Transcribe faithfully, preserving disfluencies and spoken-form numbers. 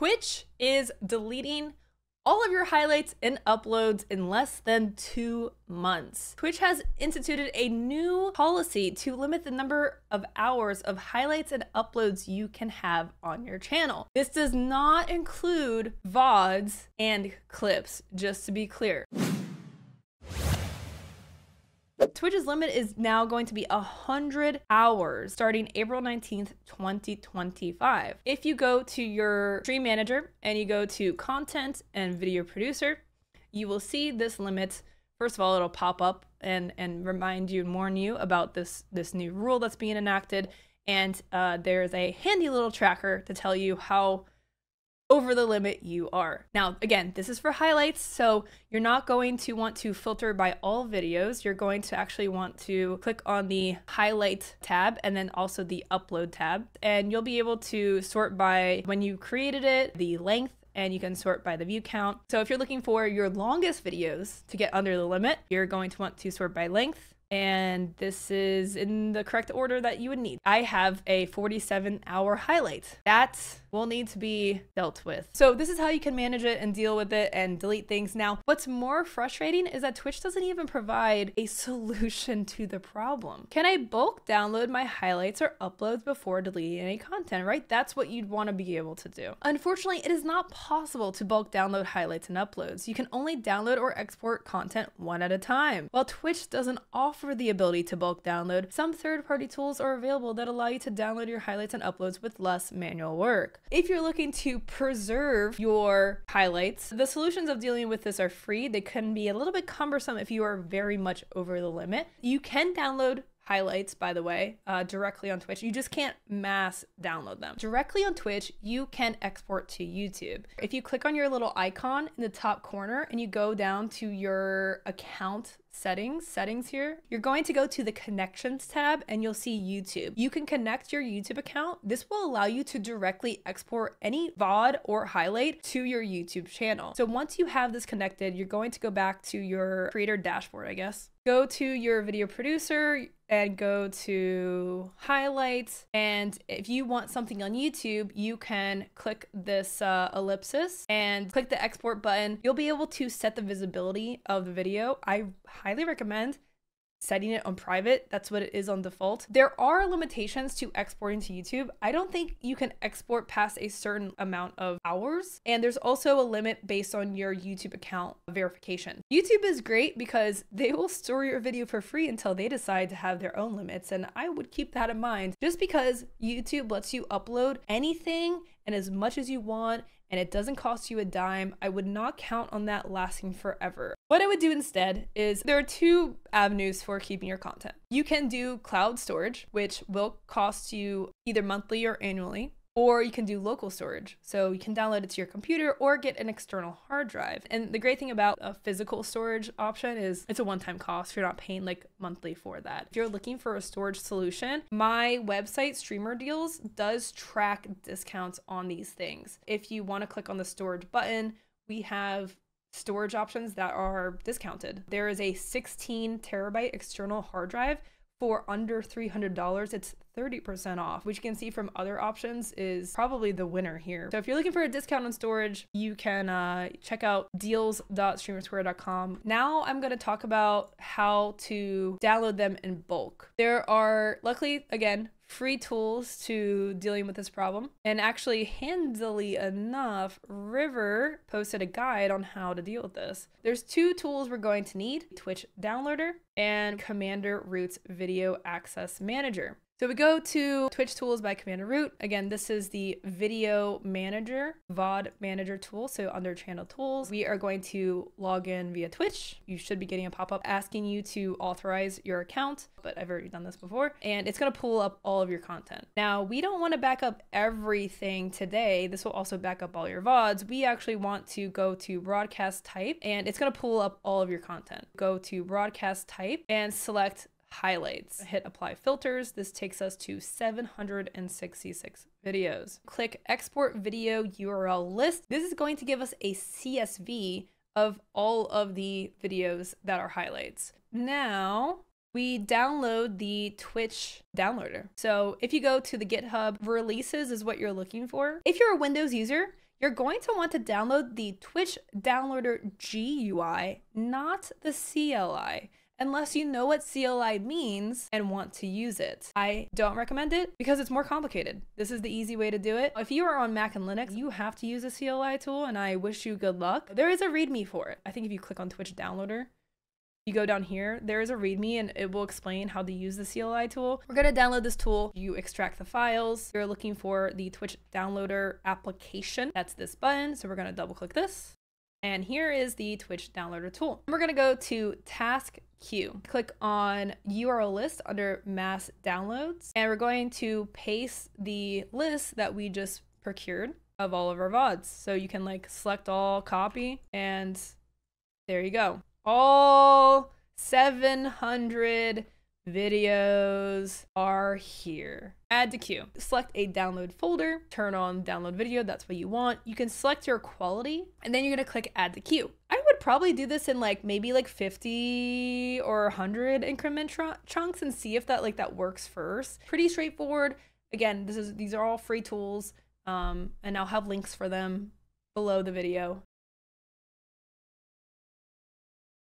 Twitch is deleting all of your highlights and uploads in less than two months. Twitch has instituted a new policy to limit the number of hours of highlights and uploads you can have on your channel. This does not include V O Ds and clips, just to be clear. Twitch's limit is now going to be one hundred hours starting April nineteenth, twenty twenty-five. If you go to your stream manager and you go to content and video producer, you will see this limit. First of all, it'll pop up and, and remind you and warn you about this, this new rule that's being enacted. And uh, there's a handy little tracker to tell you how over the limit you are. Now, again, this is for highlights, so you're not going to want to filter by all videos. You're going to actually want to click on the highlight tab and then also the upload tab, and you'll be able to sort by when you created it, the length, and you can sort by the view count. So if you're looking for your longest videos to get under the limit, you're going to want to sort by length, and this is in the correct order that you would need. I have a forty-seven hour highlight. That will need to be dealt with. So this is how you can manage it and deal with it and delete things. Now, what's more frustrating is that Twitch doesn't even provide a solution to the problem. Can I bulk download my highlights or uploads before deleting any content, right? That's what you'd want to be able to do. Unfortunately, it is not possible to bulk download highlights and uploads. You can only download or export content one at a time. While Twitch doesn't offer for the ability to bulk download, some third-party tools are available that allow you to download your highlights and uploads with less manual work. If you're looking to preserve your highlights, the solutions of dealing with this are free. They can be a little bit cumbersome if you are very much over the limit. You can download highlights, by the way, uh, directly on Twitch. You just can't mass download them. Directly on Twitch, you can export to YouTube. If you click on your little icon in the top corner and you go down to your account settings, settings here, you're going to go to the connections tab and you'll see YouTube. You can connect your YouTube account. This will allow you to directly export any V O D or highlight to your YouTube channel. So once you have this connected, you're going to go back to your creator dashboard, I guess. Go to your video producer and go to highlights. And if you want something on YouTube, you can click this uh, ellipsis and click the export button. You'll be able to set the visibility of the video. I highly recommend setting it on private. That's what it is on default. There are limitations to exporting to YouTube. I don't think you can export past a certain amount of hours. And there's also a limit based on your YouTube account verification. YouTube is great because they will store your video for free until they decide to have their own limits. And I would keep that in mind, just because YouTube lets you upload anything and as much as you want, and it doesn't cost you a dime. I would not count on that lasting forever. What I would do instead is there are two avenues for keeping your content. You can do cloud storage, which will cost you either monthly or annually, or you can do local storage. So you can download it to your computer or get an external hard drive. And the great thing about a physical storage option is it's a one-time cost. You're not paying like monthly for that. If you're looking for a storage solution, my website Streamer Deals does track discounts on these things. If you want to click on the storage button, we have storage options that are discounted. There is a sixteen terabyte external hard drive for under three hundred dollars. It's thirty percent off, which you can see from other options is probably the winner here. So if you're looking for a discount on storage, you can uh, check out deals dot streamer square dot com. Now I'm going to talk about how to download them in bulk. There are, luckily, again, free tools to dealing with this problem. And actually, handily enough, Rivr posted a guide on how to deal with this. There's two tools we're going to need: Twitch Downloader and Commander Roots Video Access Manager. So we go to Twitch Tools by Commander Root. Again, this is the Video Manager, V O D Manager tool. So under Channel Tools, we are going to log in via Twitch. You should be getting a pop-up asking you to authorize your account, but I've already done this before. And it's gonna pull up all of your content. Now, we don't wanna back up everything today. This will also back up all your V O Ds. We actually want to go to broadcast type, and it's gonna pull up all of your content. Go to broadcast type and select highlights. Hit apply filters. This takes us to seven hundred sixty-six videos. Click export video U R L list. This is going to give us a C S V of all of the videos that are highlights. Now we download the Twitch Downloader. So if you go to the GitHub, releases is what you're looking for. If you're a Windows user, you're going to want to download the Twitch Downloader G U I, not the C L I, unless you know what C L I means and want to use it. I don't recommend it because it's more complicated. This is the easy way to do it. If you are on Mac and Linux, you have to use a C L I tool, and I wish you good luck. There is a README for it. I think if you click on Twitch Downloader, you go down here, there is a README and it will explain how to use the C L I tool. We're going to download this tool. You extract the files. You're looking for the Twitch Downloader application. That's this button. So we're going to double click this. And here is the Twitch Downloader tool. We're going to go to Task Queue. Click on U R L list under mass downloads. And we're going to paste the list that we just procured of all of our V O Ds. So you can like select all, copy, and there you go. All seven hundred videos are here. Add to queue. Select a download folder, turn on download video. That's what you want. You can select your quality and then you're going to click add to queue. I would probably do this in like maybe like fifty or one hundred increment tr chunks and see if that like that works first. Pretty straightforward. Again, this is, these are all free tools. Um, and I'll have links for them below the video